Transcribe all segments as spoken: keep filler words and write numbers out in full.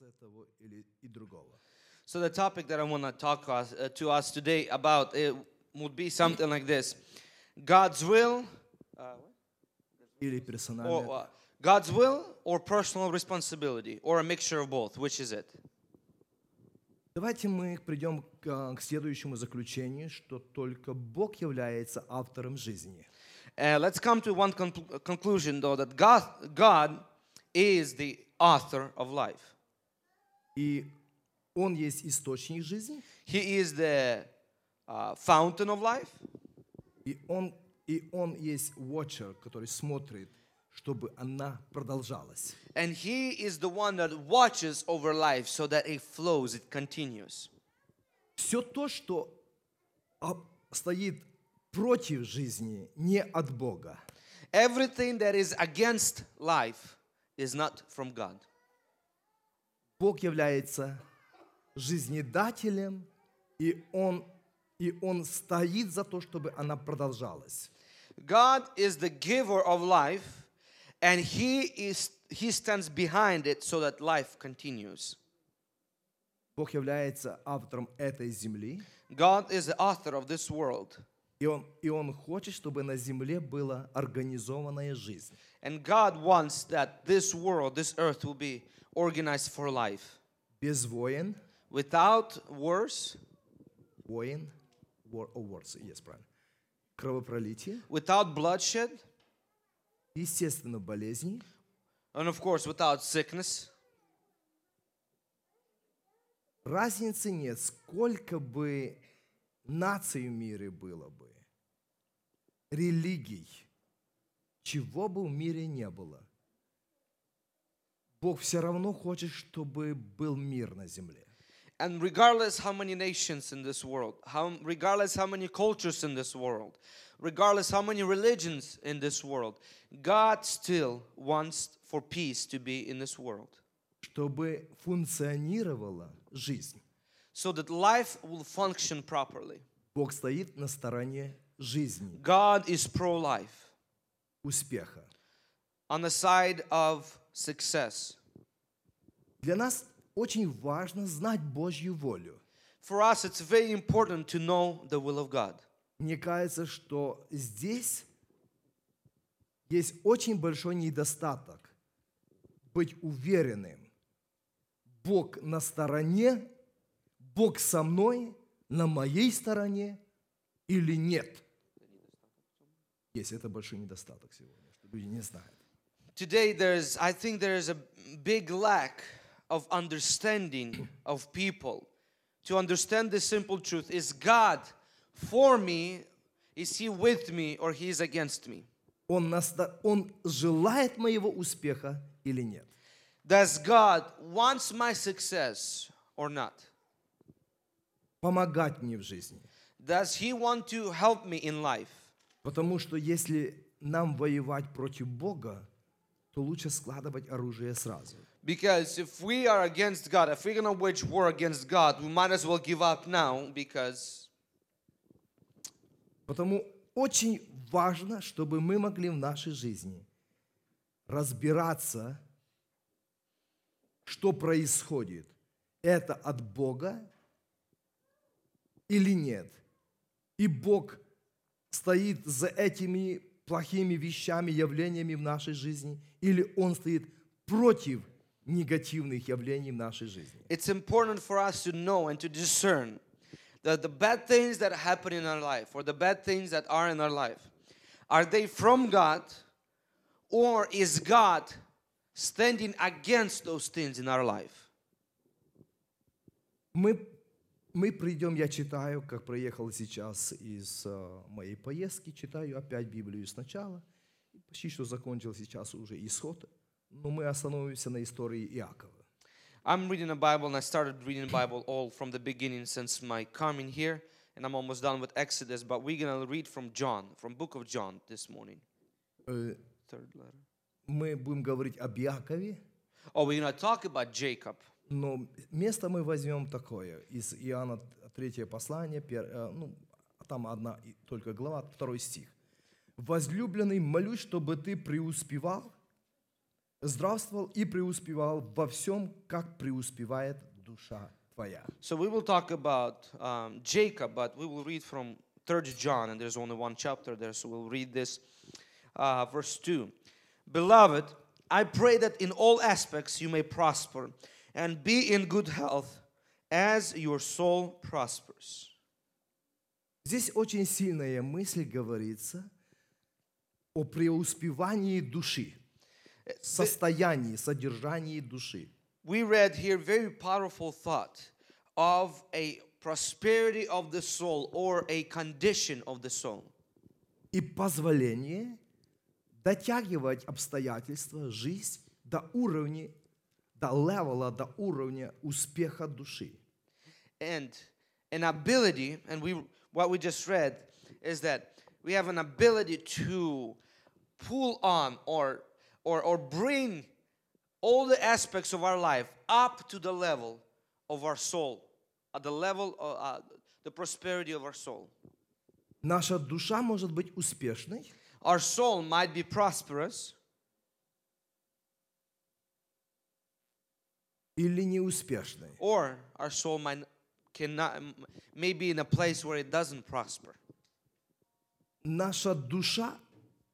бояться того или и другого. So the topic that I want to talk us, uh, to us today about it would be something like this: God's will, uh, или персональное. Or, uh, God's will or personal responsibility, or a mixture of both. Which is it? Давайте мы придем к, к следующему заключению, что только Бог является автором жизни. Uh, let's come to one con- conclusion, though, that God, God is the author of life. И Он есть источник жизни. He is the uh, fountain of life. И он, и он есть watcher, который смотрит, чтобы она продолжалась. And he is the one that watches over life so that it flows, it continues. Все то, что стоит против жизни, не от Бога. Everything that is against life is not from God. Бог является жизнедателем, и он и он стоит за то, чтобы она продолжалась. God is the giver of life. And he is he stands behind it so that life continues. Бог является автором этой земли. God is the author of this world. И он и он хочет, чтобы на земле была организованная жизнь. And God wants that this world, this earth will be organized for life. Без войн, without wars. Войн, war or wars, yes, правильно. Кровопролитие, without bloodshed. Естественно, болезни. And of course, without sickness. Разницы нет, сколько бы наций в мире было бы, религий, чего бы в мире не было. Бог все равно хочет, чтобы был мир на земле. And regardless how many nations in this world, how, regardless how many cultures in this world, regardless how many religions in this world, God still wants for peace to be in this world. Чтобы функционировала жизнь. So that life will function properly. Бог стоит на стороне жизни. God is pro-life. Успеха. On the side of success. Для нас очень важно знать Божью волю. For us it's very important to know the will of God. Мне кажется, что здесь есть очень большой недостаток быть уверенным. Бог на стороне, Бог со мной, на моей стороне или нет. Есть это большой недостаток сегодня, что люди не знают. Today there is, I think there is a big lack of understanding of people. To understand the simple truth is God for me, is he with me or he is against me? Он наста... он желает моего успеха или нет? Does God wants my success or not? Помогать мне в жизни. Does he want to help me in life? Потому что если нам воевать против Бога, то лучше складывать оружие сразу. Because if we are against God, if we're going to wage war against God, we might as well give up now because... Потому очень важно, чтобы мы могли в нашей жизни разбираться, что происходит. Это от Бога или нет? И Бог стоит за этими плохими вещами, явлениями в нашей жизни, или Он стоит против негативных явлений в нашей жизни? It's important for us to know and to discern that the bad things that happen in our life, or the bad things that are in our life, are they from God, or is God standing against those things in our life? Мы, мы придем, я читаю, как проехал сейчас из uh, моей поездки, читаю опять Библию сначала, почти что закончил сейчас уже Исход, но мы остановимся на истории Иакова. I'm reading the Bible and I started reading the Bible all from the beginning since my coming here, and I'm almost done with Exodus, but we're going to read from John, from book of John this morning. Uh, Third letter. Мы будем говорить об Иакове. Oh, we're going to talk about Jacob. Но место мы возьмем такое из Иоанна третье послание, пер, ну, там одна только глава, второй стих. Возлюбленный, молюсь, чтобы ты преуспевал здравствовал и преуспевал во всем, как преуспевает душа твоя. So we will talk about um, Jacob, but we will read from third John, and there's only one chapter there, so we'll read this uh, verse two. Beloved, I pray that in all aspects you may prosper and be in good health as your soul prospers. Здесь очень сильная мысль говорится о преуспевании души, состоянии, содержании души. We read here very powerful thought of a prosperity of the soul or a condition of the soul. И позволение дотягивать обстоятельства, жизнь до уровня, до левела, до уровня успеха души. And an ability, and we what we just read is that we have an ability to pull on or or or bring all the aspects of our life up to the level of our soul, at the level of uh, the prosperity of our soul. Наша душа может быть успешной. Our soul might be prosperous. Или неуспешной. Or our soul might cannot, maybe in a place where it doesn't prosper. Наша душа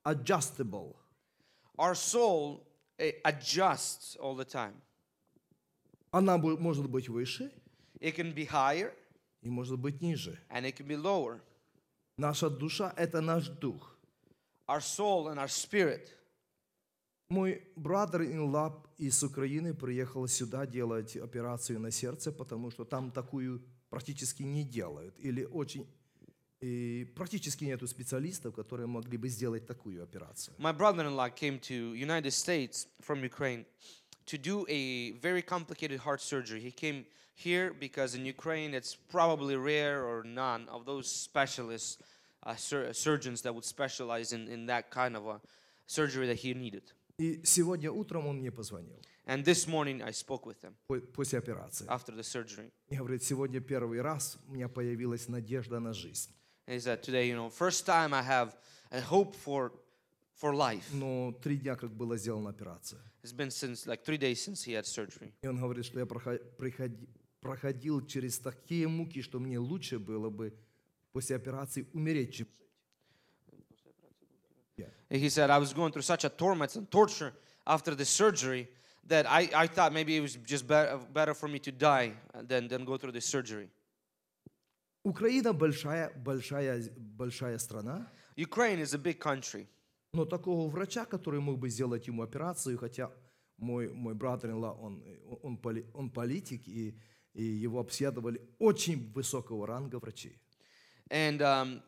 adjustable. Our soul adjusts all the time. Она может быть выше. It can be higher. И может быть ниже. And it can be lower. Наша душа – это наш дух. Our soul and our spirit. Мой brother-in-law из Украины приехал сюда делать операцию на сердце, потому что там такую практически не делают. Или очень, и практически нету специалистов, которые могли бы сделать такую операцию. My brother-in-law came to United States from Ukraine to do a very complicated heart surgery. He came here because in Ukraine it's probably rare or none of those specialists, uh, sur- surgeons that would specialize in, in that kind of a surgery that he needed. И сегодня утром он мне позвонил. And this morning I spoke with him. После операции. After the surgery. И говорит, сегодня первый раз у меня появилась надежда на жизнь. And he said, today, you know, first time I have a hope for for life. Но три дня как была сделана операция. It's been since like three days since he had surgery. И он говорит, что я проходи, проходил через такие муки, что мне лучше было бы после операции умереть, чем. He said, I was going through such a torment and torture after the surgery that I, I thought maybe it was just better, better for me to die than, than go through the surgery. Украина большая, большая, большая страна. Ukraine is a big country. Но такого врача, который мог бы сделать ему операцию, хотя мой, мой brother-in-law, он, он, поли, он политик, и, и его обследовали очень высокого ранга врачи. And um,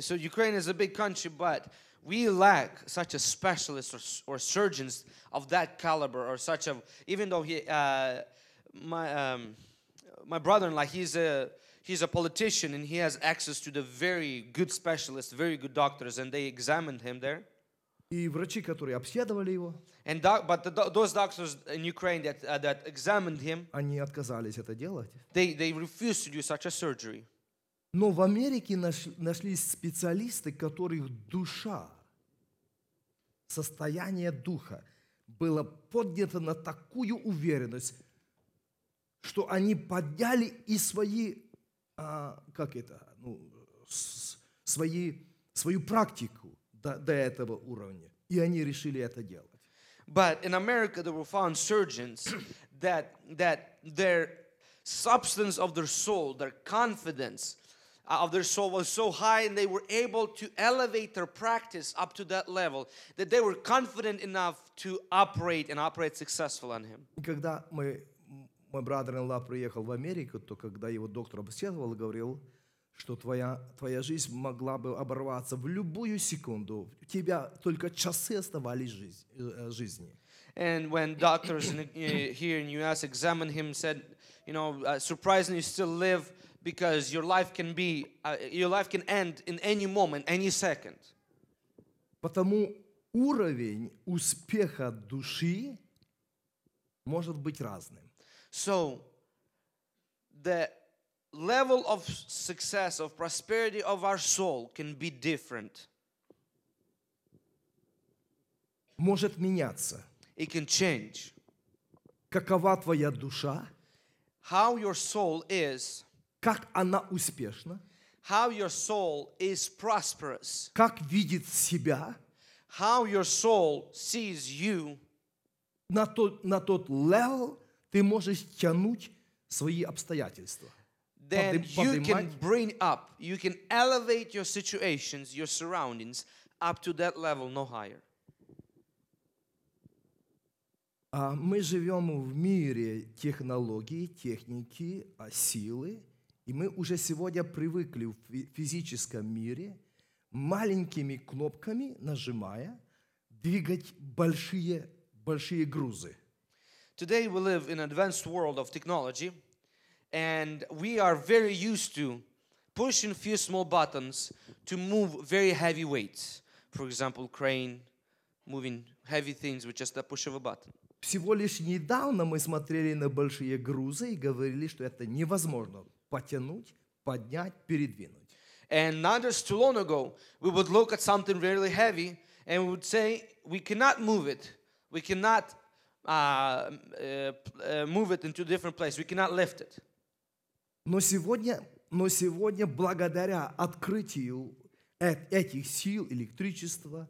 so Ukraine is a big country, but we lack such a specialist or, or surgeons of that caliber, or such of. Even though he, uh, my um, my brother-in-law, he's a he's a politician and he has access to the very good specialists, very good doctors, and they examined him there. И врачи, которые обследовали его, and doc, but the, those doctors in Ukraine that uh, that examined him, они отказались это делать. They they refused to do such a surgery. Но в Америке нашлись специалисты, которых душа, состояние духа было поднято на такую уверенность, что они подняли и свои, а, как это, ну, свои, свою практику до, до этого уровня, и они решили это делать. But in America there were found surgeons that that their substance of their soul, their confidence of their soul was so high, and they were able to elevate their practice up to that level that they were confident enough to operate and operate successful on him. Когда мой мой brother-in-law приехал в Америку, то когда его доктор обследовал, говорил, что твоя твоя жизнь могла бы оборваться в любую секунду, у тебя только часы оставались жизни. And when doctors in, uh, here in U S examined him, said, you know, uh, surprisingly, you still live. Because your life can be, uh, your life can end in any moment, any second. Потому уровень успеха души может быть разным. So the level of success, of prosperity of our soul can be different. Может меняться. It can change. Какова твоя душа? How your soul is. Как она успешна? How your soul is prosperous. Как видит себя? How your soul sees you. На тот, на тот level ты можешь тянуть свои обстоятельства. Then you can bring up, you can elevate your situations, your surroundings up to that level, no higher. Мы живем в мире технологий, техники, силы, и мы уже сегодня привыкли в физическом мире маленькими кнопками, нажимая, двигать большие, большие грузы. Today we live in an advanced world of technology, and we are very used to pushing a few small buttons to move very heavy weights. For example, crane, moving heavy things with just a push of a button. Всего лишь недавно мы смотрели на большие грузы и говорили, что это невозможно потянуть, поднять, передвинуть. And not just too long ago, we would look at something really heavy and we would say, we cannot move it. We cannot uh, uh, move it into a different place. We cannot lift it. Но сегодня, но сегодня, благодаря открытию этих сил, электричества,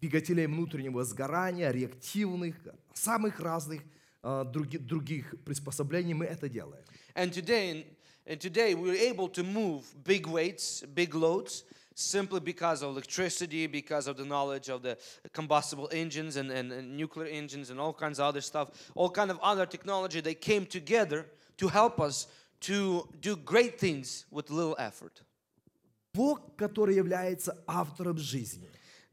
двигателей внутреннего сгорания, реактивных, самых разных uh, других, других приспособлений, мы это делаем. And today, and today we're able to move big weights, big loads, simply because of electricity, because of the knowledge of the combustible engines and, and, and nuclear engines and all kinds of other stuff, all kind of other technology. They came together to help us to do great things with little effort. Бог, который является автором жизни.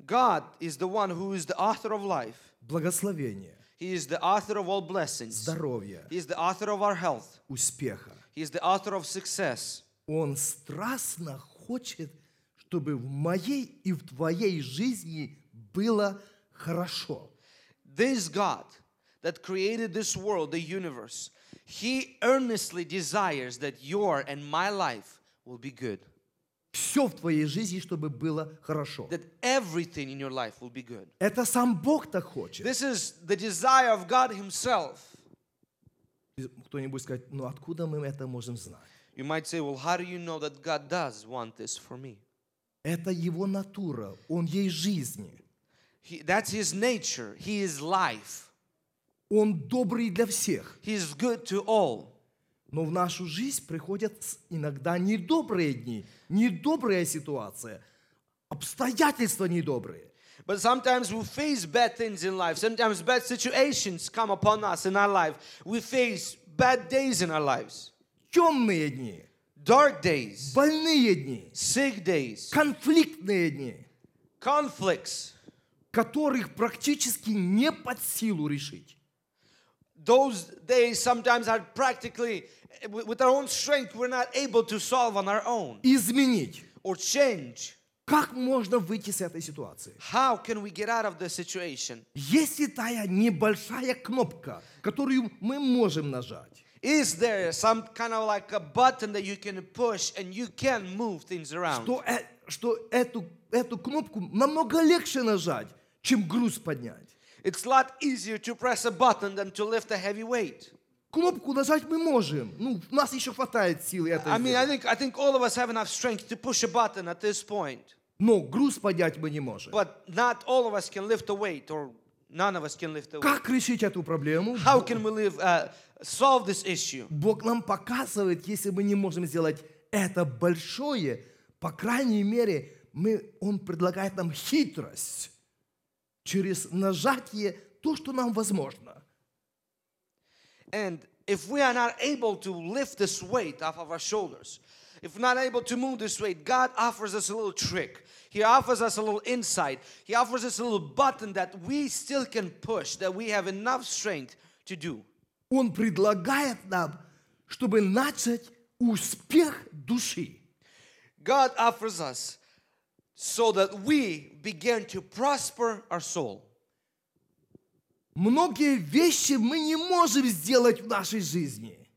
God is the one who is the author of life. Благословение. He is the author of all blessings. Здоровье. He is the author of our health. Успеха. He is the author of success. Он страстно хочет, чтобы в моей и в твоей жизни было хорошо. This God that created this world, the universe, He earnestly desires that your and my life will be good. Все в твоей жизни, чтобы было хорошо. That everything in your life will be good. Это сам Бог так хочет. This is the desire of God Himself. Кто-нибудь скажет, ну откуда мы это можем знать? You might say, well, how do you know that God does want this for me? Это Его натура, Он есть жизнь. He, that's His nature. He is life. Он добрый для всех. He is good to all. Но в нашу жизнь приходят иногда недобрые дни, недобрая ситуация, обстоятельства недобрые. But sometimes we face bad things in life. Sometimes bad situations come upon us in our life. We face bad days in our lives. Темные дни. Dark days. Больные дни. Sick days. Конфликтные дни. Conflicts. Которых практически не под силу решить. Those days sometimes are practically, with our own strength, we're not able to solve on our own. Изменить. Or change. Как можно выйти с этой ситуации? How can we get out of the situation? Есть ли та небольшая кнопка, которую мы можем нажать? Is there some kind of like a button that you can push and you can move things around? Что, э, что эту, эту кнопку намного легче нажать, чем груз поднять. It's a lot easier to press a button than to lift a heavy weight. Кнопку нажать мы можем. Ну, у нас еще хватает силы это. I mean, I think I think all of us have enough strength to push a button at this point. Но груз поднять мы не можем. But not all of us can lift a weight, or none of us can lift a weight. Как решить эту проблему? How can we live, uh, solve this issue? Бог нам показывает, если мы не можем сделать это большое, по крайней мере, мы, Он предлагает нам хитрость. Через нажатие то, что нам возможно. And if we are not able to lift this weight off of our shoulders, if we're not able to move this weight, God offers us a little trick. He offers us a little insight. He offers us a little button that we still can push, that we have enough strength to do. Он предлагает нам, чтобы начать успех души. God offers us so that we begin to prosper our soul. Многие вещи мы не можем сделать в нашей жизни.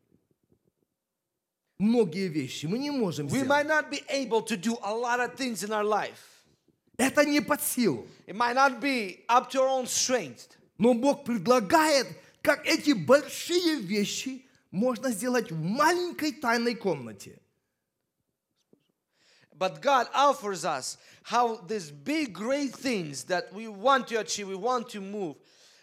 Многие вещи мы не можем сделать. We might not be able to do a lot of things in our life. Это не под силу. It might not be up to our own strength. Но Бог предлагает, как эти большие вещи можно сделать в маленькой тайной комнате. But God offers us how these big, great things that we want to achieve, we want to move,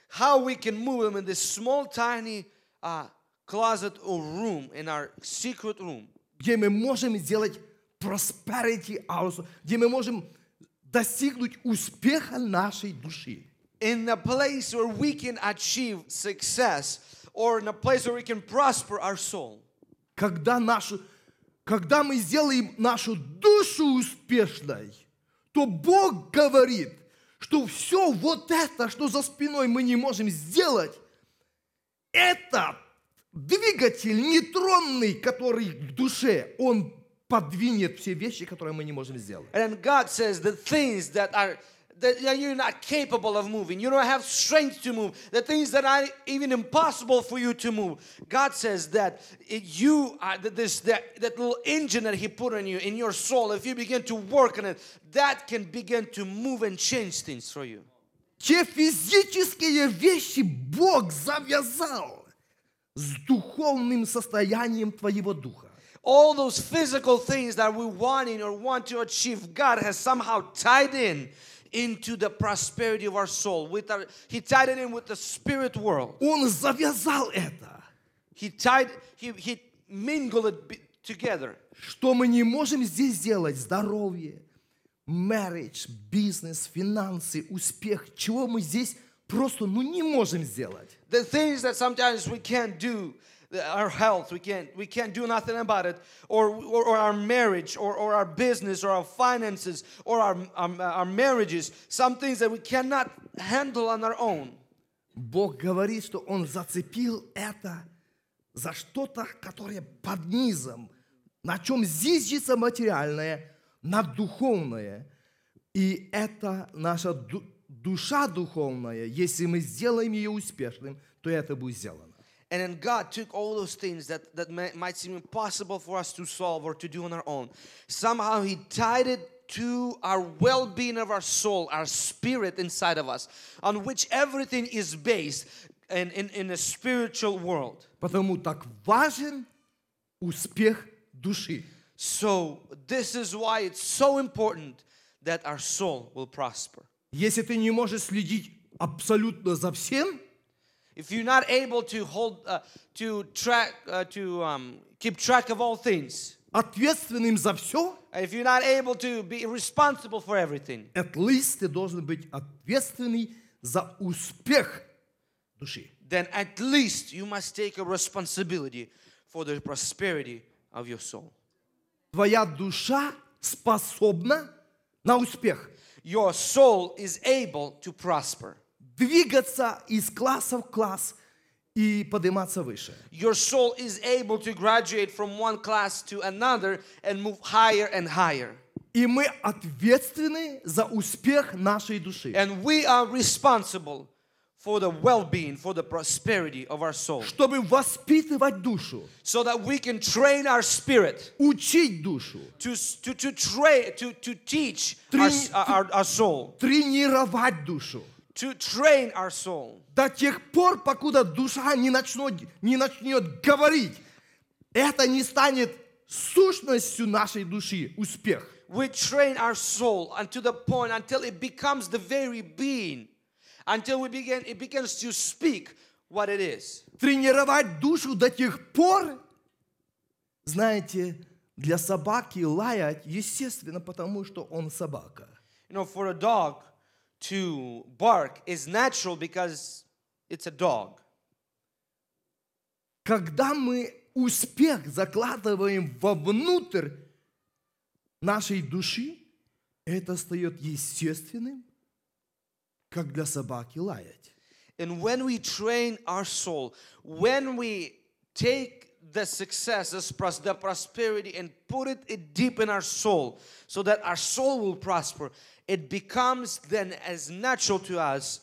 how we can move them in this small, tiny uh, closet or room, in our secret room. Где мы можем сделать prosperity house, где мы можем достигнуть успеха нашей души. In a place where we can achieve success, or in a place where we can prosper our soul. Когда нашу Когда мы сделаем нашу душу успешной, то Бог говорит, что все вот это, что за спиной мы не можем сделать, это двигатель нейтронный, который в душе, он подвинет все вещи, которые мы не можем сделать. And God says the things that are that you're not capable of moving, you don't have strength to move, the things that are even impossible for you to move. God says that you are this that, that little engine that He put on you, in your soul, if you begin to work on it, that can begin to move and change things for you. Те физические вещи Бог завязал с духовным состоянием твоего духа. All those physical things that we want in or want to achieve, God has somehow tied in into the prosperity of our soul. With our, he tied it in with the spirit world. Он завязал это. He tied, he, he mingled it together. Что мы не можем здесь делать? Здоровье, marriage, бизнес, финансы, успех. Чего мы здесь просто, ну, не можем сделать. The things that sometimes we can't do. Our health, we can't, we can't do nothing about it, or or, or our marriage, or, or our business, or our finances, or our, our our marriages, some things that we cannot handle on our own. Бог говорит, что Он зацепил это за что-то, которое под низом, на чем зиждется материальное, на духовное, и это наша ду- душа духовная. Если мы сделаем ее успешным, то это будет сделано. And then God took all those things that, that may, might seem impossible for us to solve or to do on our own. Somehow He tied it to our well-being of our soul, our spirit inside of us, on which everything is based in, in, in a spiritual world. Потому так важен успех души. So this is why it's so important that our soul will prosper. Если ты не можешь следить абсолютно за всем, if you're not able to hold, uh, to track, uh, to um, keep track of all things, ответственным за все, if you're not able to be responsible for everything, at least ты должен быть ответственный за успех души. Then at least you must take a responsibility for the prosperity of your soul. Твоя душа способна на успех. Your soul is able to prosper. Двигаться из класса в класс и подниматься выше. Your soul is able to graduate from one class to another and move higher and higher. И мы ответственны за успех нашей души. And we are responsible for the well-being, for the prosperity of our soul. Чтобы воспитывать душу. So that we can train our spirit. Учить душу. To to to train to to teach Трени- our, our our soul. Тренировать душу. To train our soul. До тех пор, покуда душа не начнет, не начнет говорить, это не станет сущностью нашей души, успех. We train our soul until the point, until it becomes the very being, until we begin, it begins to speak what it is. Тренировать душу до тех пор, знаете, для собаки лаять естественно, потому что он собака. You know, for a dog, to bark is natural because it's a dog. Когда мы успех закладываем вовнутрь нашей души, это стаёт естественным, как для собаки лаять. And when we train our soul, when we take the success, the prosperity, and put it deep in our soul, so that our soul will prosper, it becomes then as natural to us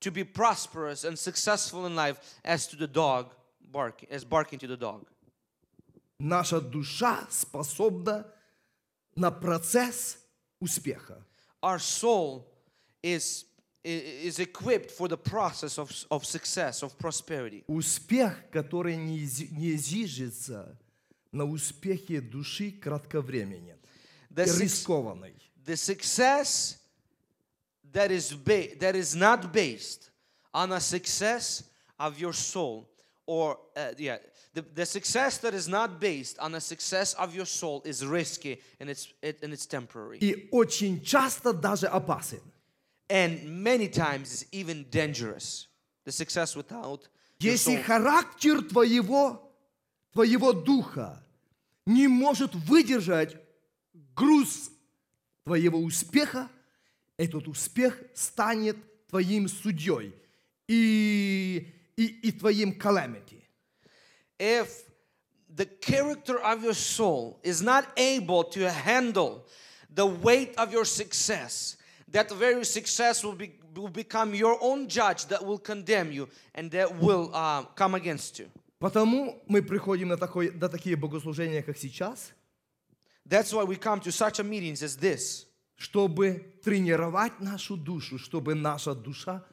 to be prosperous and successful in life as to the dog barking, as barking to the dog. Наша душа способна на процесс успеха. Our soul is is equipped for the process of, of success, of prosperity. Успех, который не, не зиждется на успехе души кратковременен, рискованный. The success that is, ba- that is not based on a success of your soul, or uh, yeah, the, the success that is not based on a success of your soul is risky and it's it, and it's temporary. И очень часто даже опасен. And many times it's even dangerous. The success without your soul. Если характер твоего твоего духа не может выдержать груз твоего успеха, этот успех станет твоим судьей и и, и твоим calamity. If the character of your soul is not able to handle the weight of your success, that very success will, be, will become your own judge that will condemn you and that will uh, come against you. Потому мы приходим на такой, на такие богослужения, как сейчас. That's why we come to such a meetings as this. Чтобы тренировать нашу душу, чтобы наша душа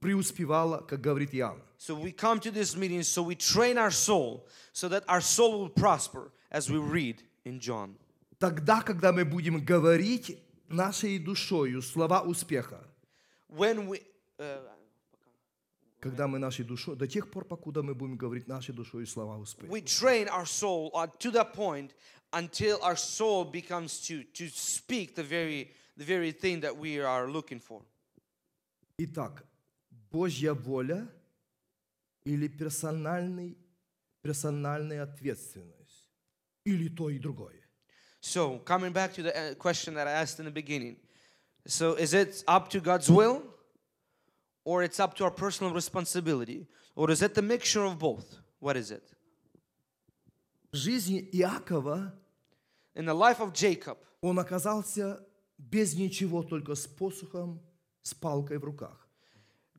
преуспевала, как говорит Иоанн. So we come to this meeting, so we train our soul, so that our soul will prosper, as we read in John. Тогда, когда мы будем говорить нашей душою слова успеха, when we, uh, когда мы нашей душой, до тех пор, покуда мы будем говорить нашей душой слова успеха, we train our soul to the point until our soul becomes to to speak the very the very thing that we are looking for. Итак, Божья воля или персональный, персональная ответственность, или то и другое. So, coming back to the question that I asked in the beginning. So, is it up to God's will, or it's up to our personal responsibility, or is it the mixture of both? What is it? Жизнь Иакова, in the life of Jacob, он оказался без ничего, только с посохом, с палкой в руках.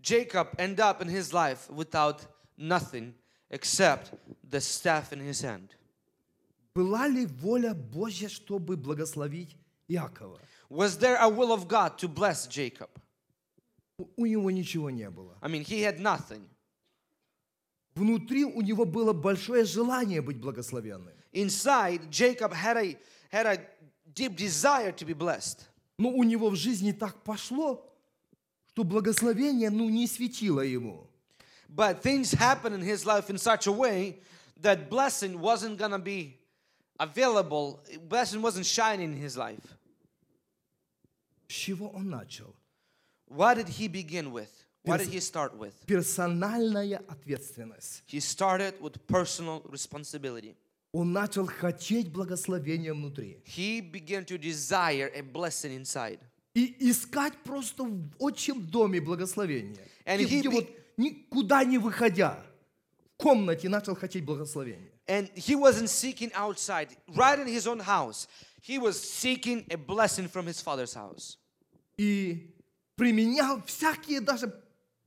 Jacob ended up in his life without nothing except the staff in his hand. Была ли воля Божья, чтобы благословить Иакова? Was there a will of God to bless Jacob? У него ничего не было. I mean, he had nothing. Внутри у него было большое желание быть благословенным. Inside, Jacob had a had a deep desire to be blessed. Но у него в жизни так пошло, что благословение, ну, не светило ему. But things happened in his life in such a way that blessing wasn't gonna be available. Blessing wasn't shining in his life. С чего он начал? What did he begin with? What did he start with? Персональная ответственность. He started with personal responsibility. Он начал хотеть благословения внутри. He began to desire a blessing inside. И искать просто в отчим доме благословения. And he be... вот никуда не выходя, в комнате начал хотеть благословения. And he wasn't seeking outside, right in his own house. He was seeking a blessing from his father's house. И применял всякие даже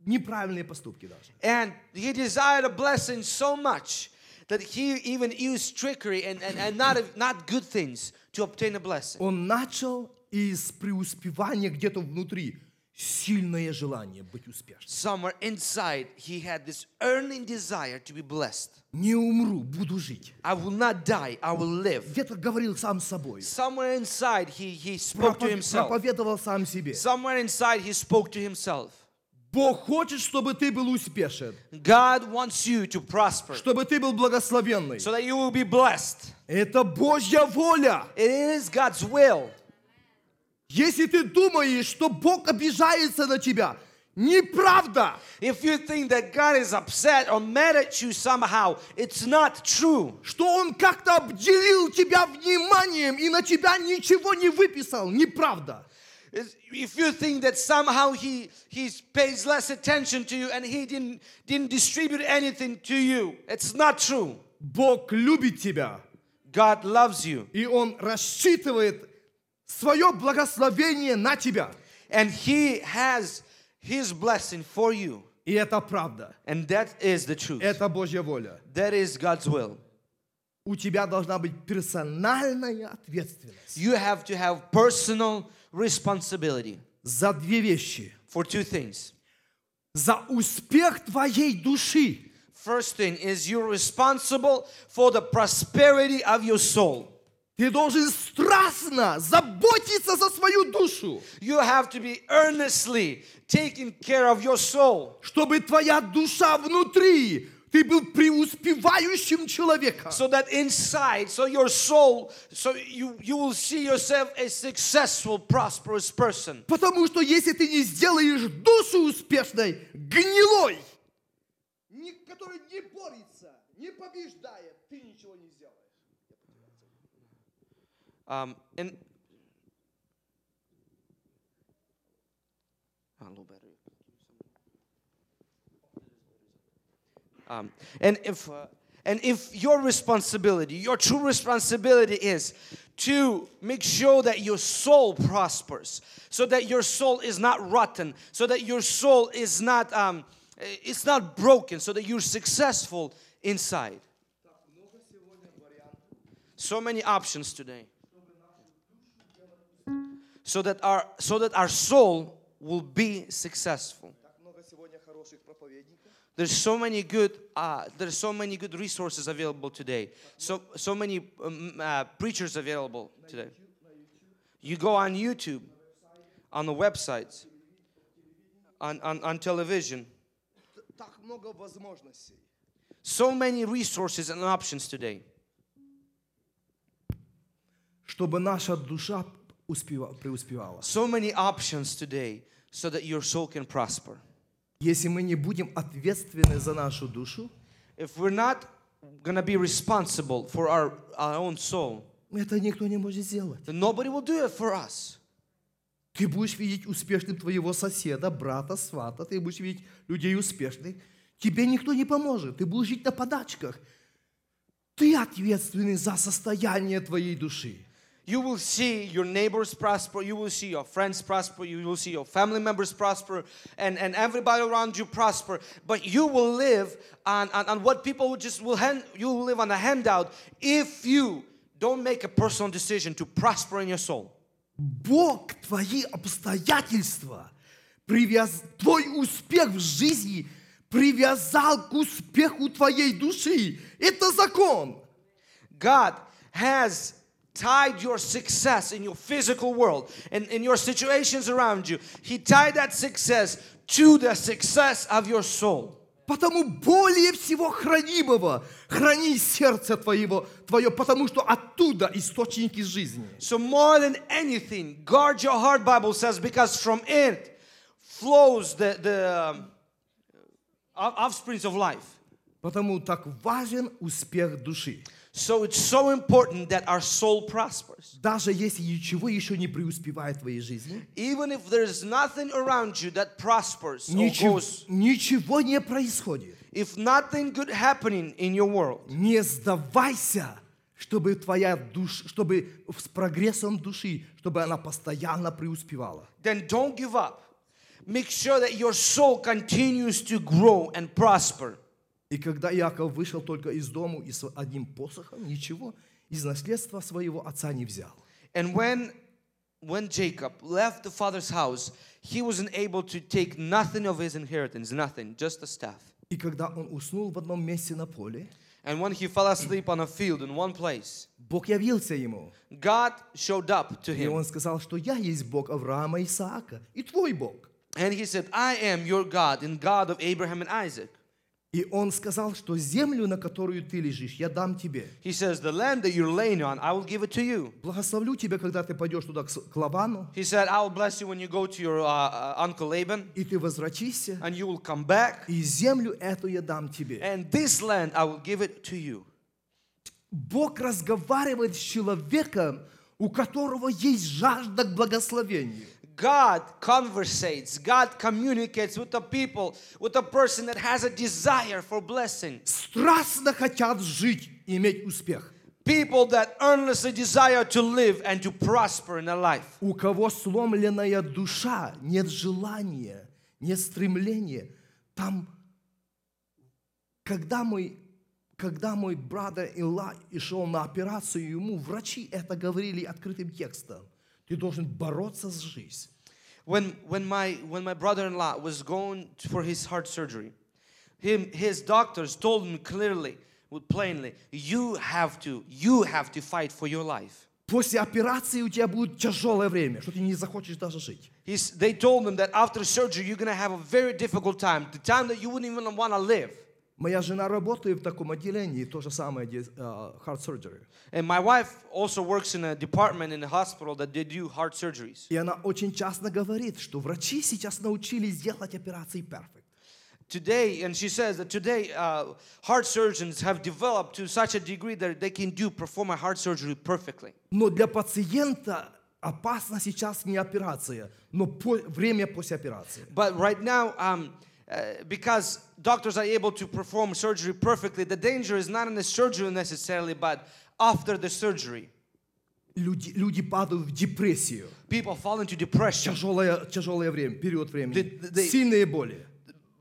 неправильные поступки даже. And he desired a blessing so much that he even used trickery and, and, and not, not good things to obtain a blessing. Он начал из преуспевания где-то внутри сильное желание быть успешным. Somewhere inside he had this burning desire to be blessed. Не умру, буду жить. I will not die, I will live. Где-то говорил сам собой. Somewhere inside he he spoke to himself. Проповедовал сам себе. Somewhere inside he spoke to himself. Бог хочет, чтобы ты был успешен. God wants you to prosper. Чтобы ты был благословенный. So that you will be blessed. Это Божья воля. It is God's will. Если ты думаешь, что Бог обижается на тебя, неправда. If you think that God is upset or mad at you somehow, it's not true. Что Он как-то обделил тебя вниманием и на тебя ничего не выписал, неправда. If you think that somehow he he pays less attention to you and he didn't didn't distribute anything to you, it's not true. Бог любит тебя. God loves you. И Он рассчитывает свое благословение на тебя. And he has his blessing for you. И это правда. And that is the truth. Это Божья воля. That is God's will. У тебя должна быть персональная ответственность. You have to have personal responsibility. За две вещи. for two things. За успех твоей души. First thing is you're responsible for the prosperity of your soul. Ты должен страстно заботиться за свою душу. You have to be earnestly taking care of your soul. Чтобы твоя душа внутри, ты был преуспевающим человеком. So that inside, so your soul, so you, you will see yourself a successful, prosperous person. Потому что если ты не сделаешь душу успешной, гнилой, который не борется, не побеждает, ты ничего не сделаешь. Um, and um, and if uh, and if your responsibility, your true responsibility is to make sure that your soul prospers, so that your soul is not rotten, so that your soul is not um, it's not broken, so that you're successful inside. So many options today. So that our so that our soul will be successful. There's so many good uh, there's so many good resources available today. So so many um, uh, preachers available today. You go on YouTube, on the websites, on on, on television. Так много возможностей. So many resources and options today. Чтобы наша душа преуспевала. So many options today, so that your soul can prosper. Если мы не будем ответственны за нашу душу, if we're not gonna be responsible for our, our own soul, это никто не может сделать. Then nobody will do it for us. Ты будешь видеть успешным твоего соседа, брата, свата. Ты будешь видеть людей успешных. Тебе никто не поможет. Ты будешь жить на подачках. Ты ответственный за состояние твоей души. You will see your neighbors prosper. You will see your friends prosper. You will see your family members prosper, and, and everybody around you prosper. But you will live on, on, on what people will just will hand. You will live on a handout if you don't make a personal decision to prosper in your soul. Бог твои обстоятельства, привяз... твой успех в жизни привязал к успеху твоей души. Это закон. God has tied your success in your physical world and in your situations around you. He tied that success to the success of your soul. Потому более всего хранимого храни сердце твоего, твое, потому что оттуда источники жизни. So more than anything, guard your heart, Bible says, because from it flows the, the offsprings of life. Потому так важен успех души. So it's so important that our soul prospers. Даже если ничего еще не преуспевает в твоей жизни, even if there's nothing around you that prospers, ничего, goes, ничего не происходит. If nothing good happening in your world, не сдавайся, чтобы твоя душа, чтобы с прогрессом души, чтобы она постоянно преуспевала. Then don't give up. Make sure that your soul continues to grow and prosper. И когда Иаков вышел только из дому и с одним посохом, ничего из наследства своего отца не взял. And when when Jacob left the father's house, he wasn't able to take nothing of his inheritance, nothing, just a staff. И когда он уснул в одном месте на поле, and when he fell asleep on a field in one place, Бог явился ему. God showed up to him. И он сказал, что я есть Бог Авраама, Исаака и твой Бог. And he said, I am your God and God of Abraham and Isaac. И он сказал, что землю, на которую ты лежишь, я дам тебе. He says, the land that you're laying on, I will give it to you. Благословлю тебя, когда ты пойдешь туда к Лавану. He said, I will bless you when you go to your uh, uncle Laban. И ты возвратишься. And you will come back. И землю эту я дам тебе. And this land I will give it to you. Бог разговаривает с человеком, у которого есть жажда к благословению. God conversates, God communicates with the people, with the person that has a desire for blessing. Страстно хотят жить и иметь успех. People that earnestly desire to live and to prosper in their life. У кого сломленная душа, нет желания, нет стремления, там, когда мой, когда мой брат-in-law шел на операцию, ему врачи это говорили открытым текстом. Ты должен бороться с жизнью. When when my when my brother-in-law was going for his heart surgery, him his doctors told him clearly, plainly, you have to you have to fight for your life. После операции у тебя будет тяжелое время, что ты не захочешь даже жить. He's, they told him that after surgery you're gonna have a very difficult time, the time that you wouldn't even want to live. Моя жена работает в таком отделении, то же самое, heart surgery. And my wife also works in a department in the hospital that they do heart surgeries. И она очень часто говорит, что врачи сейчас научились делать операции perfect. Today, and she says that today, uh, heart surgeons have developed to such a degree that they can do perform a heart surgery perfectly. Но для пациента опасна сейчас не операция, но по, время после операции. But right now, um, Uh, because doctors are able to perform surgery perfectly, the danger is not in the surgery necessarily, but after the surgery. Люди, люди падают в депрессию. People fall into depression. Тяжелое, тяжелое время, период времени. The, the, Сильные боли.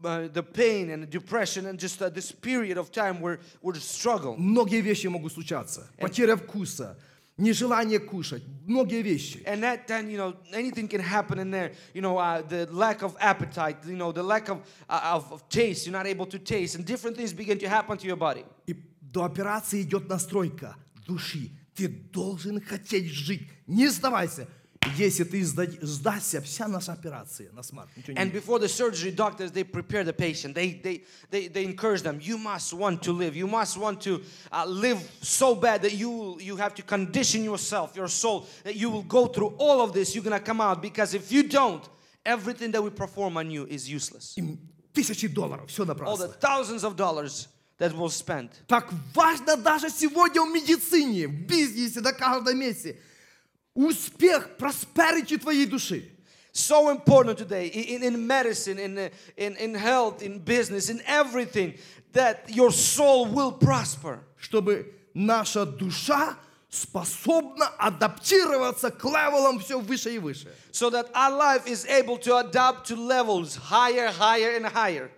Uh, the pain and the depression and just uh, this period of time where we struggle. Многие вещи могут случаться. Потеря вкуса. Нежелание кушать, многие вещи. And that then, you know, anything can happen in there. You know, uh, the lack of appetite, you know, the lack of, uh, of of taste. You're not able to taste, and different things begin to happen to your body. И до операции идет настройка души. Ты должен хотеть жить. Не сдавайся. Если ты сдашься, вся наша операция на смарт. And before the surgery, doctors they prepare the patient. They they they they encourage them. You must want to live. You must want to uh, live so bad that you you have to condition yourself, your soul, that you will go through all of this. You're gonna come out because if you don't, everything that we perform on you is useless. Тысячи долларов, все напрасно. All the thousands of dollars that we'll spend. Так важно даже сегодня в медицине, в бизнесе, на каждом месте. Успех, prosperity твоей души. So important today in, in medicine, in, in, in health, in business, in everything that your soul will prosper. Чтобы наша душа способна адаптироваться к левелам все выше и выше. So that our life is able to adapt to levels higher, higher and higher.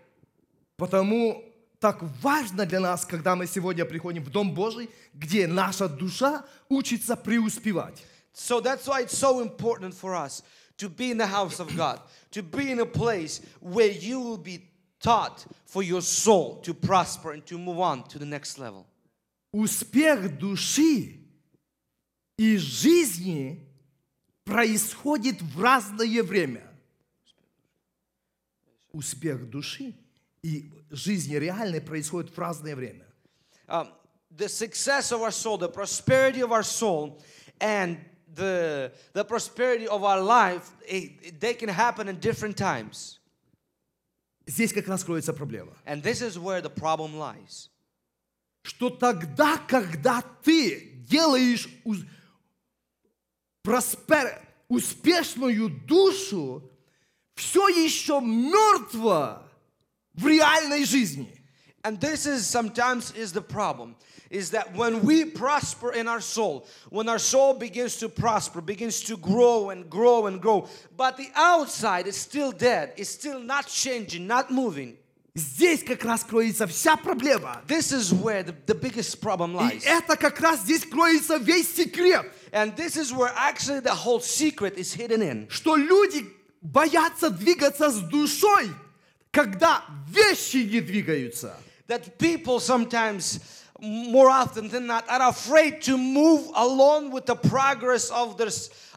Потому так важно для нас, когда мы сегодня приходим в Дом Божий, где наша душа учится преуспевать. So that's why it's so important for us to be in the house of God, to be in a place where you will be taught for your soul to prosper and to move on to the next level. Успех души и жизни происходит в разное время. Успех души и жизни реальной происходит в разное время. Um, the success of our soul, the prosperity of our soul, and The, the prosperity of our life, it, it, they can happen in different times. Здесь как раз кроется проблема. And this is where the problem lies. Что тогда, когда ты делаешь проспер... успешную душу, все еще мертво в реальной жизни. And this is sometimes is the problem, is that when we prosper in our soul, when our soul begins to prosper, begins to grow and grow and grow, but the outside is still dead, it's still not changing, not moving. Здесь как раз кроется вся проблема. This is where the, the biggest problem lies. И это как раз здесь кроется весь секрет. And this is where actually the whole secret is hidden in. Что люди боятся двигаться с душой, когда вещи не двигаются. That people sometimes, more often than not, are afraid to move along with the progress of their,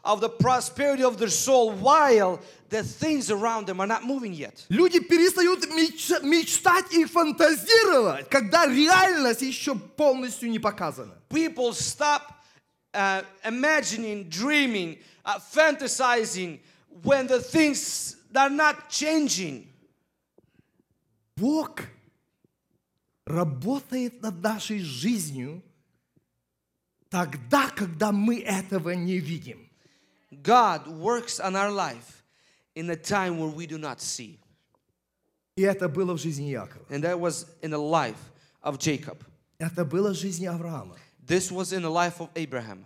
of the prosperity of their soul, while the things around them are not moving yet. Люди перестают меч- мечтать и фантазировать, когда реальность еще полностью не показана. People stop uh, imagining, dreaming, uh, fantasizing when the things are not changing. Бог работает над нашей жизнью тогда, когда мы этого не видим. God works on our life in a time where we do not see. И это было в жизни Иакова. And that was in the life of Jacob. Это было в жизни Авраама. This was in the life of Abraham.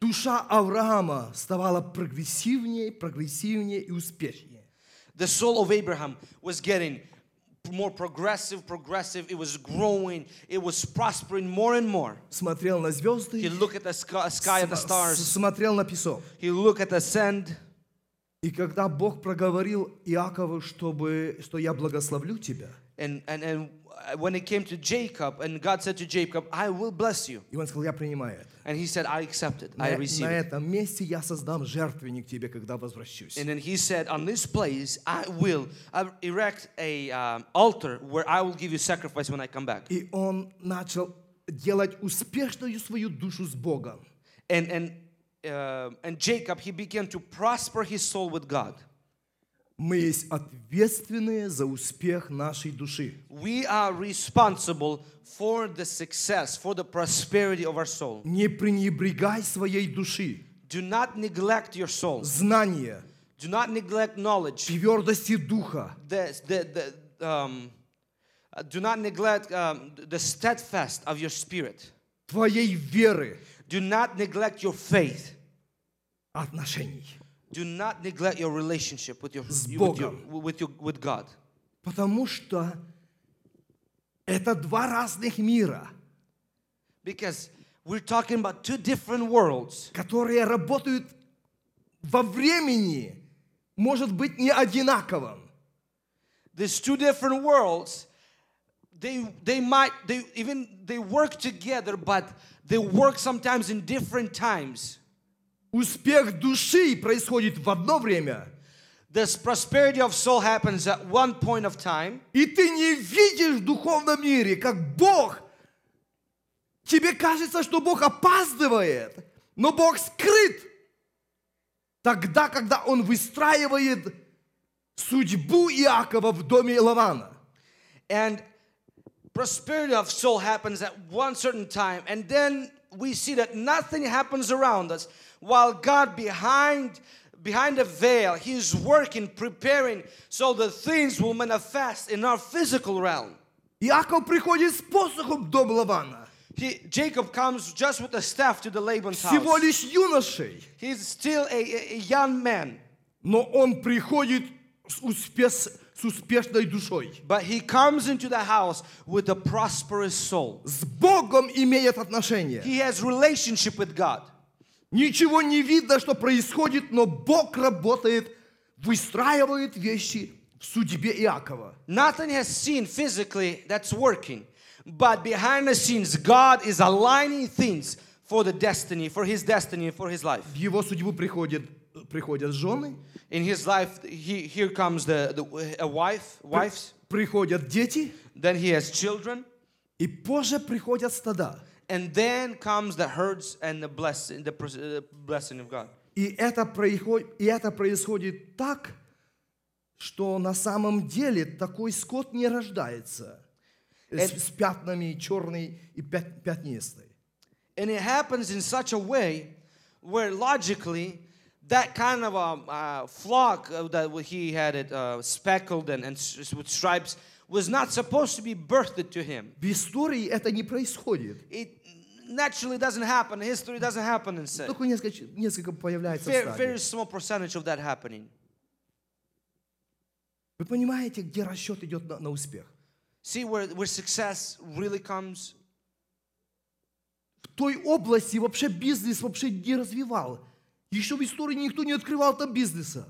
Душа Авраама ставала прогрессивнее, прогрессивнее и успешнее. The soul of Abraham was getting more progressive, progressive. It was growing. It was prospering more and more. Смотрел на звезды. He looked at the sky and the stars. Смотрел на песок. He looked at the sand. И когда Бог проговорил Иакову, чтобы, что я благословлю тебя. And and and when it came to Jacob, and God said to Jacob, I will bless you. И он сказал, я принимаю это. And he said, I accept it. I receive it. На этом месте я создам жертвенник тебе, когда возвращусь. And then he said, on this place I will erect a um, altar where I will give you sacrifice when I come back. И он начал делать успешную свою душу с Богом. And and uh, and Jacob, he began to prosper his soul with God. Мы есть ответственные за успех нашей души. We are responsible for the success, for the prosperity of our soul. Не пренебрегай своей души. Do not neglect your soul. Знания. Do not neglect knowledge. Твердости духа. The, the, the, um, do not neglect um, the steadfast of your spirit. Твоей веры. Do not neglect your faith. Отношений. Do not neglect your relationship with your with, your, with, your, with God. Потому что это два разных мира. Because we're talking about two different worlds. Которые работают во времени, может быть, не одинаковым. These two different worlds, they they might they even they work together, but they work sometimes in different times. Успех души происходит в одно время. This prosperity of soul happens at one point of time. И ты не видишь в духовном мире, как Бог. Тебе кажется, что Бог опаздывает, но Бог скрыт. Тогда, когда Он выстраивает судьбу Иакова в доме Лавана. And prosperity of soul happens at one certain time, and then we see that nothing happens around us. While God behind behind the veil, He is working, preparing, so the things will manifest in our physical realm. Иаков приходит с посохом в дом Лавана. He, Jacob comes just with a staff to the Laban's house. Всего лишь юношей. He's still a, a young man. Но он приходит с, успеш, с успешной душой. But he comes into the house with a prosperous soul. С Богом имеет отношения. He has relationship with God. Ничего не видно, что происходит, но Бог работает, выстраивает вещи в судьбе Иакова. Nothing has seen physically that's working, but behind the scenes God is aligning things for the destiny, for his destiny, for his life. В его судьбу приходят приходят жены. In his life he, here comes the, the a wife, wives. Приходят дети. Then he has children. И позже приходят стада. And then comes the herds and the blessing, the blessing of God. И это происходит, и это происходит так, что на самом деле такой скот не рождается с пятнами черный и пятнистый. And it happens in such a way where logically that kind of a uh, flock that he had it uh, speckled and, and with stripes was not supposed to be birthed to him. В истории это не происходит. It naturally doesn't happen. History doesn't happen in such. Только несколько несколько появляется. Very, very small percentage of that happening. Вы понимаете, где расчет идет на, на успех? See where where success really comes. В той области вообще бизнес вообще не развивал. Еще в истории никто не открывал там бизнеса.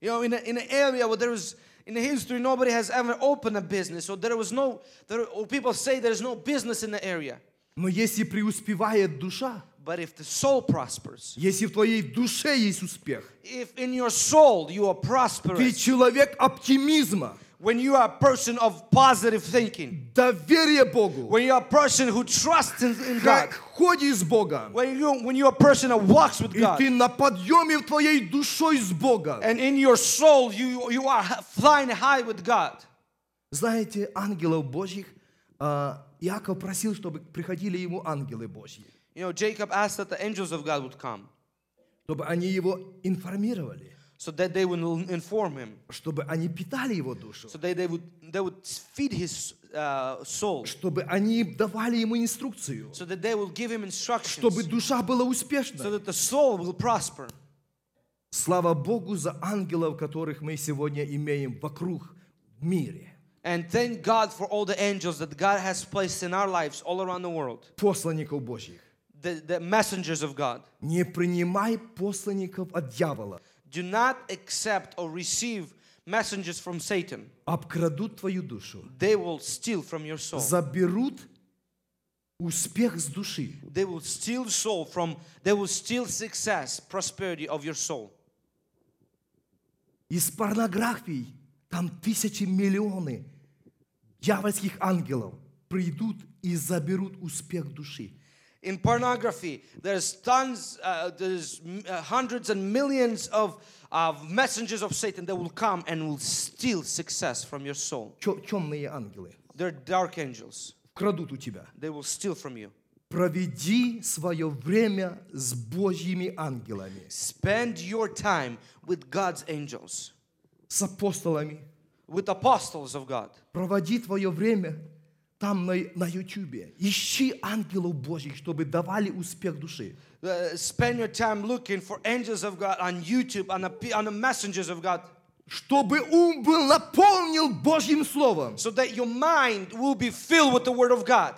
You know, in a, in an area where there was in the history, nobody has ever opened a business, so there was no. There, or people say there is no business in the area. Но если преуспевает душа, but if the soul prospers, если в твоей душе есть успех, if in your soul you are prosperous, ты человек оптимизма. When you are a person of positive thinking, доверие Богу. When you are a person who trusts in, in God, ходишь с Богом. When you when you are a person that walks with God, и ты на подъеме в твоей душой с Богом. And in your soul you you are flying high with God. Знаете, ангелов Божьих Иаков просил, чтобы приходили ему ангелы Божьи. You know, Jacob asked that the angels of God would come. Чтобы они его информировали. So that they would inform him. Чтобы они питали его душу. So that they would they would feed his uh, soul. Чтобы они давали ему инструкцию. So that they would give him instructions. Чтобы душа была успешна. So that the soul will prosper. Слава Богу за ангелов, которых мы сегодня имеем вокруг в мире. And thank God for all the angels that God has placed in our lives all around the world. Посланников Божьих. The, the messengers of God. Не принимай посланников от дьявола. Do not accept or receive messengers from Satan. Обкрадут твою душу. They will steal from your soul. Заберут успех с души. They will steal soul from. They will steal success, prosperity of your soul. Из порнографии. Там тысячи, миллионы дьявольских ангелов придут и заберут успех души. In pornography, there's tons, uh, there's hundreds and millions of, of messengers of Satan that will come and will steal success from your soul. Темные ангелы. They're dark angels. Крадут у тебя. They will steal from you. Проведи свое время с Божьими ангелами. Spend your time with God's angels. С апостолами. With apostles of God. Проводи твое время там на, на YouTube. Ищи ангелов Божьих, чтобы давали успех души. Uh, spend your time looking for angels of God on YouTube, on the, on the messengers of God. Чтобы ум был наполнен Божьим словом. So that your mind will be filled with the Word of God.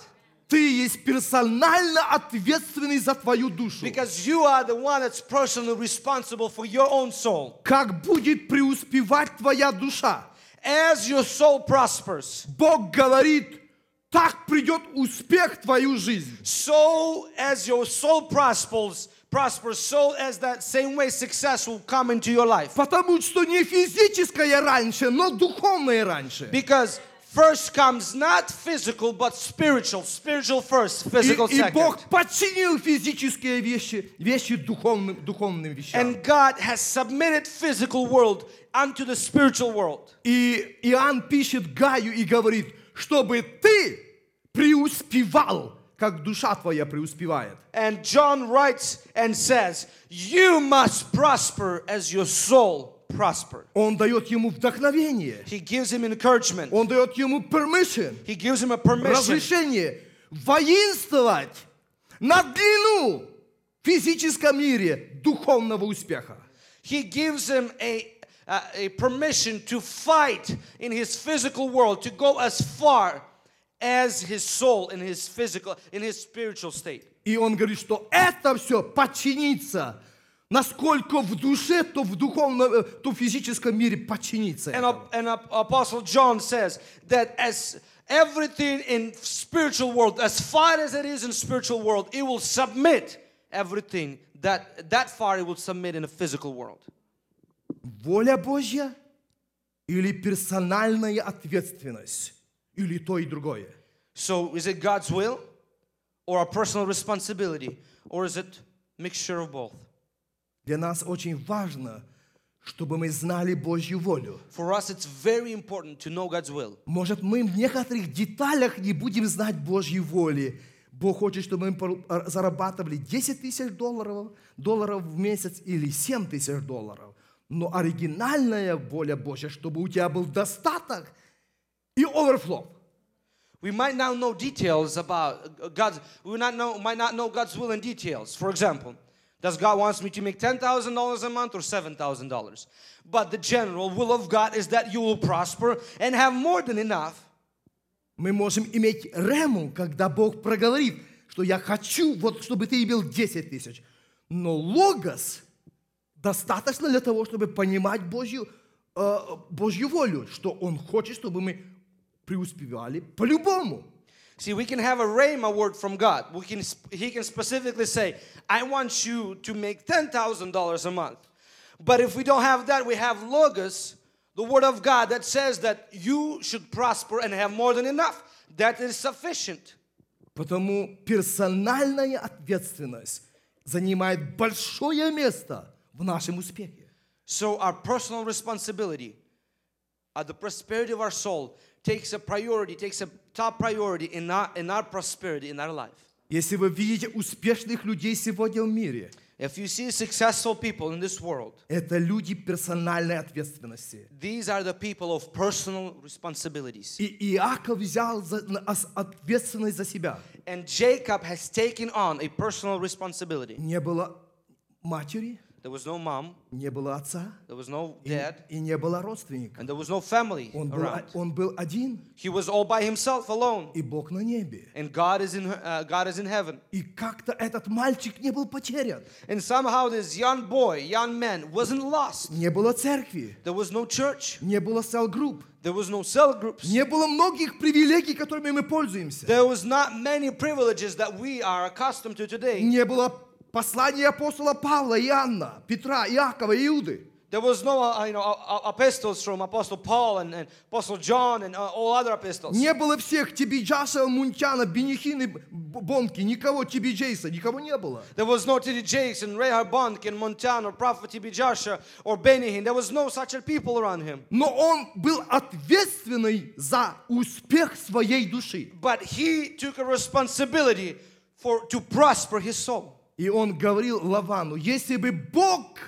Ты есть персонально ответственный за твою душу. Because you are the one that's personally responsible for your own soul. Как будет преуспевать твоя душа? As your soul prospers. Бог говорит, так придет успех в твою жизнь. So as your soul prospers, prospers, so as that same way success will come into your life. Потому что не физическое раньше, но духовное раньше. Because first comes not physical, but spiritual. Spiritual first, physical second. И Бог подчинил физические вещи, вещи духовным, духовным вещам. And God has submitted physical world unto the spiritual world. И Иоанн пишет Гаю и говорит, чтобы ты преуспевал, как душа твоя преуспевает. And John writes and says, you must prosper as your soul. Prosper. Он дает ему вдохновение. He gives him encouragement. Он дает ему permission. He gives him a permission. Разрешение воинствовать на длину в физическом мире духовного успеха. He gives him a, a, a permission to fight in his physical world, to go as far as his soul in his physical, in his spiritual state. И он говорит, что это все подчинится. Насколько в душе, то в духовном, то в физическом мире подчиниться. And Apostle John says that as everything in spiritual world, as far as it is in spiritual world, it will submit everything that that far it will submit in a physical world. Воля Божья или персональная ответственность, или то и другое. So is it God's will, or a personal responsibility, or is it mixture of both? Для нас очень важно, чтобы мы знали Божью волю. For us it's very important to know God's will. Может, мы в некоторых деталях не будем знать Божьей воли. Бог хочет, чтобы мы зарабатывали десять тысяч долларов, долларов в месяц или семь тысяч долларов. Но оригинальная воля Божья, чтобы у тебя был достаток и overflow. We might not know details about God's. We not know, might not know God's will in details. For example. Does God wants me to make ten thousand dollars a month or seven thousand dollars? But the general will of God is that you will prosper and have more than enough. Мы можем иметь рему, когда Бог проговорит, что я хочу, вот, чтобы ты имел десять тысяч. Но логос достаточно для того, чтобы понимать Божью, э, Божью волю, что Он хочет, чтобы мы преуспевали по-любому. See, we can have a rhema word from God. We can, he can specifically say, I want you to make ten thousand dollars a month. But if we don't have that, we have logos, the word of God that says that you should prosper and have more than enough. That is sufficient. Потому персональная ответственность занимает большое место в нашем успехе. So our personal responsibility, uh, the prosperity of our soul, takes a priority, takes a top priority in our, in our prosperity, in our life. Если вы видите успешных людей сегодня в мире, if you see successful people in this world, это люди персональной ответственности. These are the people of personal responsibilities. И Иаков взял ответственность за себя. And Jacob has taken on a personal responsibility. Не было матери. не было отца, и не было родственника. Он был один, и Бог на небе. И как-то этот мальчик не был потерян. Не было церкви, не было селл-групп. There was no cell groups. Не было многих привилегий, которыми мы пользуемся. There was not many privileges that we are accustomed to today. Не было послания апостола Павла, Иоанна, Петра, Иакова, Иуды. There was no, uh, you know, uh, epistles from Apostle Paul and, and Apostle John and uh, all other epistles. Не было всех ти би Joshua, Мунчана, Бенихины, Бонки, никого ти би Джейса, никого не было. There was no ти би Jason, Rehab Bonk, and Montana, or Prophet ти би Joshua, or Benihin. There was no such people around him. Но он был ответственный за успех своей души. But he took a responsibility for to prosper his soul. И он говорил Лавану: если бы Бог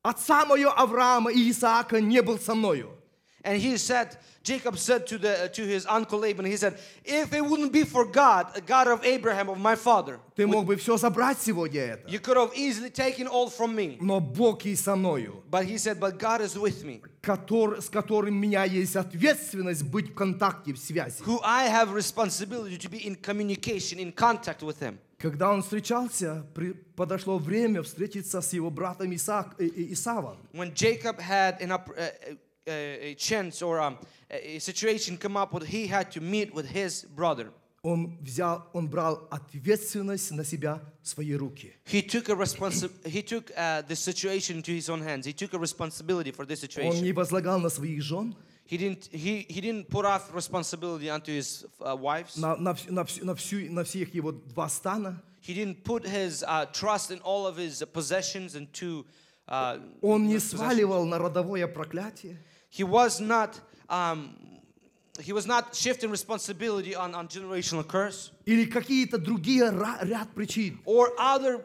Отца моего Авраама и Исаака не был со мною. And he said, Jacob said to the to his uncle Laban, he said, if it wouldn't be for God, the God of Abraham, of my father, ты мог бы все забрать сегодня это. You could have easily taken all from me. Но Бог и со мною. But he said, but God is with me. Котор, с которым у меня есть ответственность быть в контакте, в связи. Who I have responsibility to be in communication, in contact with him. Когда он встречался, подошло время встретиться с его братом Исаак, Исавом. When Jacob had an up, a, a, a chance or a, a situation come up, where he had to meet with his brother. Он взял, он брал ответственность на себя в свои руки. He took a responsi- he took uh, the situation to his own hands. He took a responsibility for this situation. Он не возлагал на своих жен. He didn't he he didn't put off responsibility onto his uh, wives. На на на на всю на всех его два стана. He didn't put his uh, trust in all of his possessions and two. Uh, Он не сваливал на родовое проклятие. He was not um, he was not shifting responsibility on on generational curse. Или какие-то другие ряд причин. Or other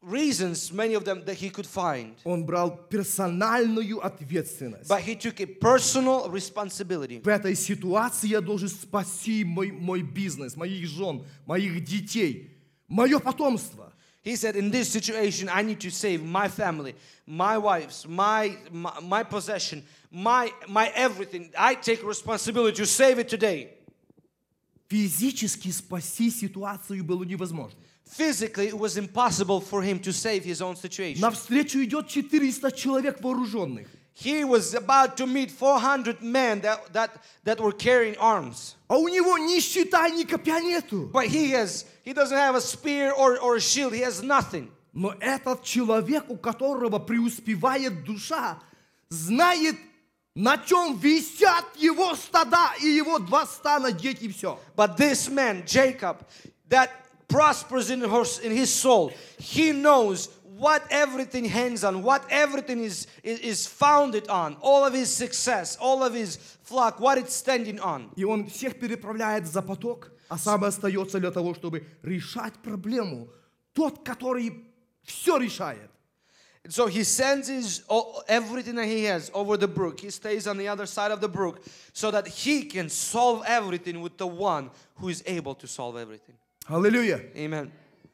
reasons, many of them that he could find. Он брал персональную ответственность. But he took a personal responsibility. В этой ситуации я должен спасти мой, мой бизнес, моих жен, моих детей, мое потомство. He said, in this situation, I need to save my family, my wives, my my, my possession, my my everything. I take responsibility to save it today. Физически спасти ситуацию было невозможно. Physically, it was impossible for him to save his own situation. Навстречу идет четыреста человек вооруженных. He was about to meet four hundred men that that that were carrying arms. А у него ни щита, ни копья нету. But he has he doesn't have a spear or or a shield. He has nothing. Но этот человек, у которого преуспевает душа, знает, на чем висят его стада и его два стана, дети и все. But this man, Jacob, that prospers in his, in his soul. He knows what everything hangs on, what everything is, is, is founded on, all of his success, all of his flock, what it's standing on. И он всех переправляет за поток, а сам остается для того, чтобы решать проблему. Тот, который все решает. So he sends his, everything that he has over the brook. He stays on the other side of the brook so that he can solve everything with the one who is able to solve everything. Аллилуйя. Amen.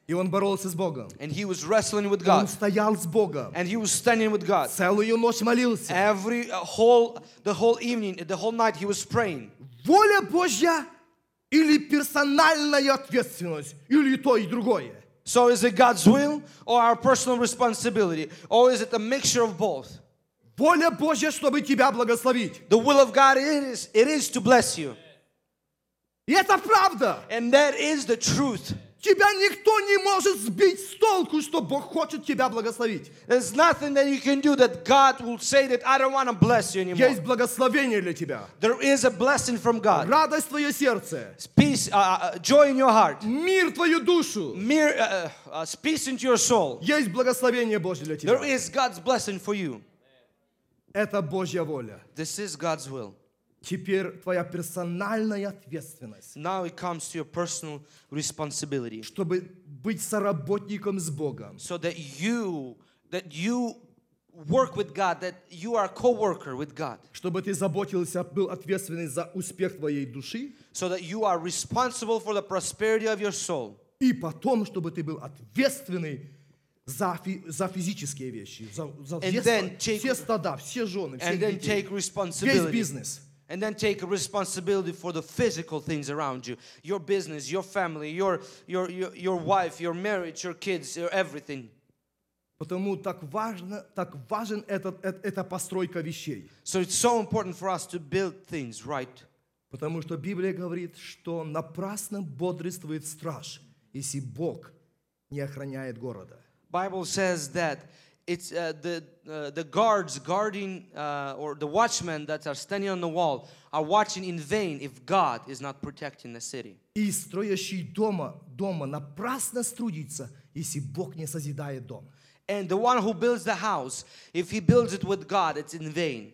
И он боролся с Богом. And he was wrestling with God. Он стоял с Богом. And he was standing with God. Целую ночь молился. Every uh, whole the whole evening, the whole night he was praying. Воля Божья или персональная ответственность, или то и другое. So is it God's will or our personal responsibility, or is it a mixture of both? Воля Божья, чтобы тебя благословить. The will of God is it is to bless you. И это правда. And that is the truth. Тебя никто не может сбить с толку, что Бог хочет тебя благословить. There's nothing that you can do that God will say that I don't want to bless you anymore. Есть благословение для тебя. There is a blessing from God. Радость в твое сердце. Peace, uh, joy in your heart. Мир в твою душу. Мир, uh, uh, peace into your soul. Есть благословение Божье для тебя. There is God's blessing for you. Это Божья воля. This is God's will. Теперь твоя персональная ответственность. Now it comes to your personal responsibility. Чтобы быть соработником с Богом. So that you that you work with God, that you are a co-worker with God. Чтобы ты заботился, был ответственен за успех твоей души. So that you are responsible for the prosperity of your soul. И потом, чтобы ты был ответственный за, фи, за физические вещи, за, за все, take, все стада, все жены, все дети, весь бизнес. And then take responsibility for the physical things around you. Your business, your family, your, your, your, your wife, your marriage, your kids, your everything. Потому так важно, так важен этот, эта постройка вещей. So it's so important for us to build things right. Потому что Библия говорит, что напрасно бодрствует страж, если Бог не охраняет города. Bible says that it's uh, the uh, the guards guarding uh, or the watchmen that are standing on the wall are watching in vain if God is not protecting the city. И строящий дома дома напрасно трудится, если Бог не созидает дом. And the one who builds the house, if he builds it with God, it's in vain.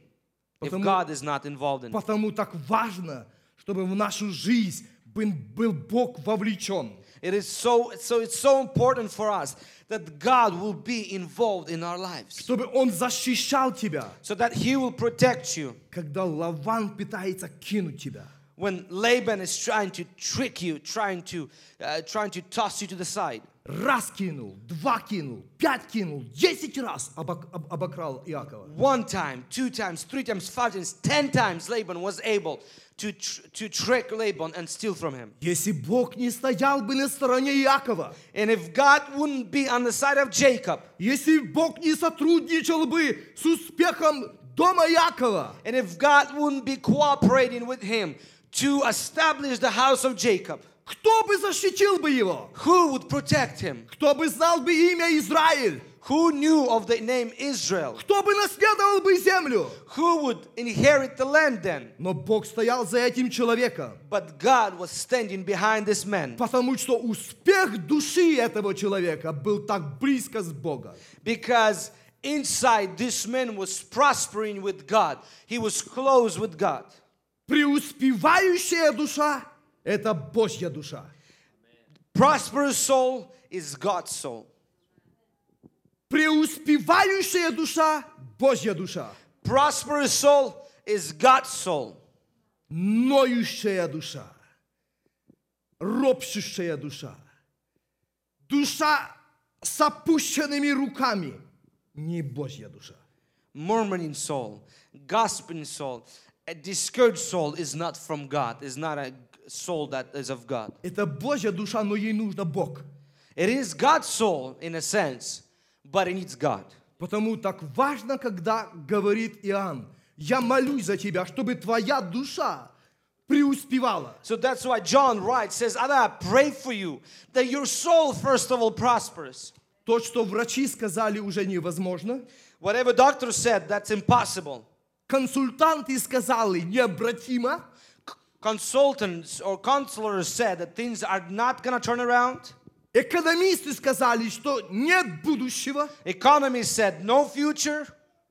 If God is not involved in it. Потому так важно, чтобы в нашу жизнь был Бог вовлечен. It is so, so it's so important for us that God will be involved in our lives. Чтобы он защищал тебя. So that he will protect you. Когда Лаван пытается кинуть тебя. When Laban is trying to trick you, trying to uh, trying to toss you to the side. Раз кинул, два кинул, пять кинул, десять раз обокрал Иакова. One time, two times, three times, five times, ten times Laban was able to to trick Laban and steal from him. Если Бог не стоял бы на стороне Иакова, and if God wouldn't be on the side of Jacob, если Бог не сотрудничал бы с успехом дома Иакова, and if God wouldn't be cooperating with him to establish the house of Jacob. Кто бы защитил бы его? Who would protect him? Кто бы знал бы имя Израиль? Who knew of the name Israel? Кто бы наследовал бы землю? Who would inherit the land then? Но Бог стоял за этим человеком. But God was standing behind this man. Потому что успех души этого человека был так близко с Богом. Because inside this man was prospering with God. He was close with God. Преуспевающая душа — это Божья душа. Prosperous soul is God's soul. Преуспевающая душа — Божья душа. Prosperous soul is God's soul. Ноющая душа, ропщущая душа, душа с опущенными руками — не Божья душа. Murmuring soul, gossiping soul, a discouraged soul is not from God, is not a soul that is of God. Это Божья душа, но ей нужно Бог. It is God's soul in a sense, but it needs God. Потому так важно, когда говорит Иоанн: я молюсь за тебя, чтобы твоя душа преуспевала. So that's why John writes, says, I pray for you that your soul first of all prospers. То, что врачи сказали, уже невозможно. Whatever doctor said, that's impossible. Консультанты сказали необратимо. Consultants or counselors said that things are not going to turn around. Экономисты сказали, что нет будущего. Economists said no future.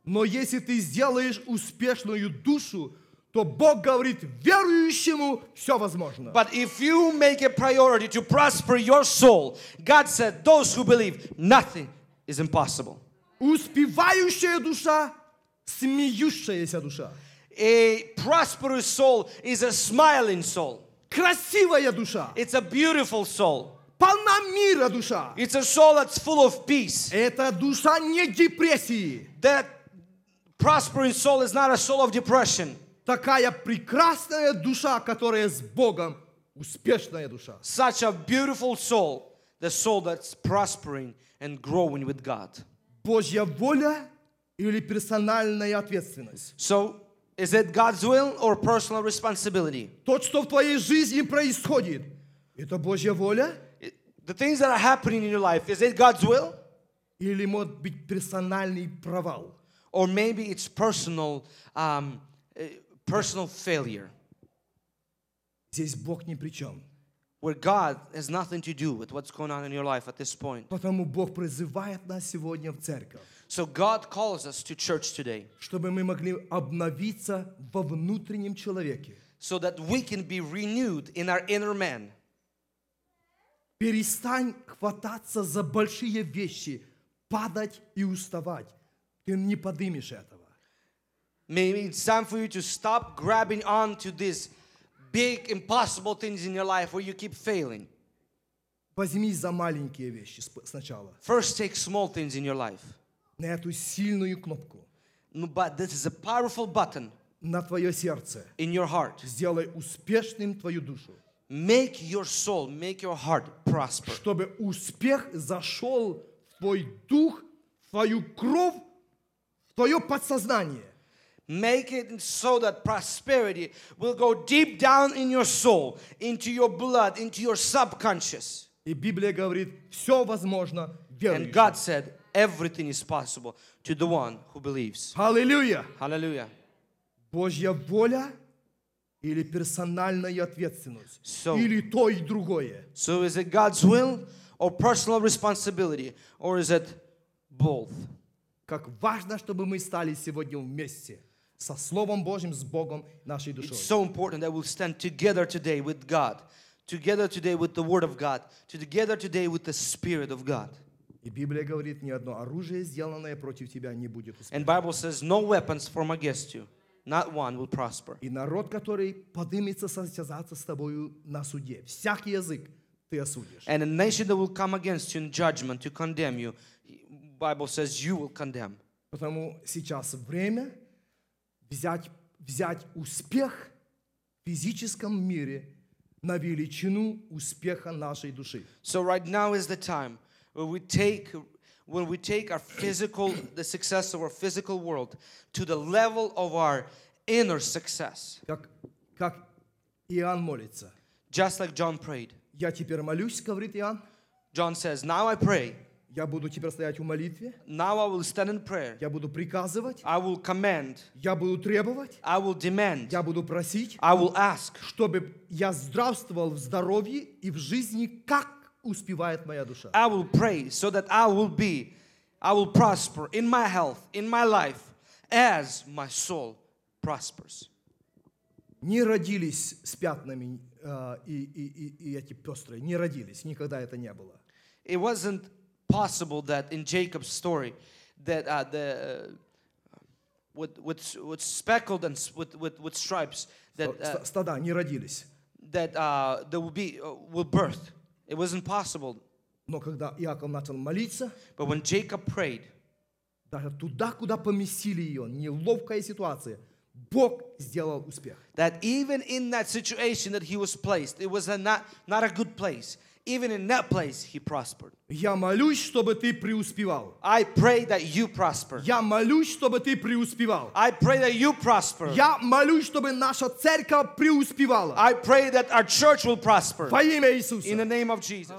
Но если ты сделаешь успешную душу, то Бог говорит: верующему все возможно. But if you make a priority to prosper your soul, God said those who believe, nothing is impossible. Успевающая душа — смеющаяся душа. A prosperous soul is a smiling soul. Красивая душа. It's a beautiful soul. Полна мира душа. It's a soul that's full of peace. Это душа не депрессии. That prospering soul is not a soul of depression. Такая прекрасная душа, которая с Богом, успешная душа. Such a beautiful soul, the soul that's prospering and growing with God. Божья воля или персональная ответственность? So, is it God's will or personal responsibility? То, что в твоей жизни происходит, это Божья воля? The things that are happening in your life, is it God's will? Или может быть персональный провал? Or maybe it's personal, um, personal failure. Здесь Бог ни при чем. Where God has nothing to do with what's going on in your life at this point. Потому Бог призывает нас сегодня в церковь. So God calls us to church today. Чтобы мы могли обновиться во внутреннем человеке. So that we can be renewed in our inner man. Перестань хвататься за большие вещи, падать и уставать. Ты не поднимешь этого. Maybe it's time for you to stop grabbing on to this big impossible things in your life where you keep failing. Возьмись за маленькие вещи сначала. First take small things in your life. На эту сильную кнопку. But this is a powerful button. На твое сердце. In your heart. Сделай успешным твою душу. Make your soul, make your heart prosper. Чтобы успех зашел в твой дух, в твою кровь, в твое подсознание. Make it so that prosperity will go deep down in your soul, into your blood, into your subconscious. И Библия говорит, все возможно верующим. And God said, everything is possible to the one who believes. Hallelujah. Hallelujah. Божья воля или персональная ответственность, so, или то и другое. So is it God's will or personal responsibility, or is it both? Как важно, чтобы мы стали сегодня вместе со Словом Божьим, с Богом, нашей душой. It's so important that we'll stand together today with God, together today with the Word of God, together today with the Spirit of God. И Библия говорит, ни одно оружие, сделанное против тебя, не будет успешно. And Bible says, no weapons formed against you. Not one will prosper. И народ, который поднимется состязаться с тобою на суде, всякий язык ты осудишь. And a nation that will come against you in judgment to condemn you, Bible says you will condemn. Потому сейчас время взять взять успех в физическом мире на величину успеха нашей души. So right now is the time where we take. When we take our physical, the success of our physical world to the level of our inner success. Как, как Иоанн молится. Just like John prayed. Я теперь молюсь, говорит Иоанн. John says, now I pray. Я буду теперь стоять в молитве. Now I will stand in prayer. Я буду приказывать. I will command. Я буду требовать. I will demand. Я буду просить. I will ask. Чтобы я здравствовал в здоровье и в жизни, как успевает моя душа. I will pray so that I will be, I will prosper in my health, in my life, as my soul prospers. Не родились с пятнами э, и, и, и эти пестрые, не родились, никогда это не было. It wasn't possible that in Jacob's story that uh, the uh, with, with, with speckled and with, with, with stripes that uh, стада не родились. That uh, there will be uh, will birth. It was impossible. Но когда Иаков начал молиться, but when Jacob prayed, даже туда, куда поместили ее, неловкая ситуация, Бог сделал успех. That even in that situation that he was placed, it was a not, not a good place. Even in that place, he prospered. Я молюсь, чтобы ты преуспевал. I pray that you prosper. Я молюсь, чтобы ты преуспевал. I pray that you prosper. Я молюсь, чтобы наша церковь преуспевала. I pray that our church will prosper. Во имя Иисуса. In the name of Jesus.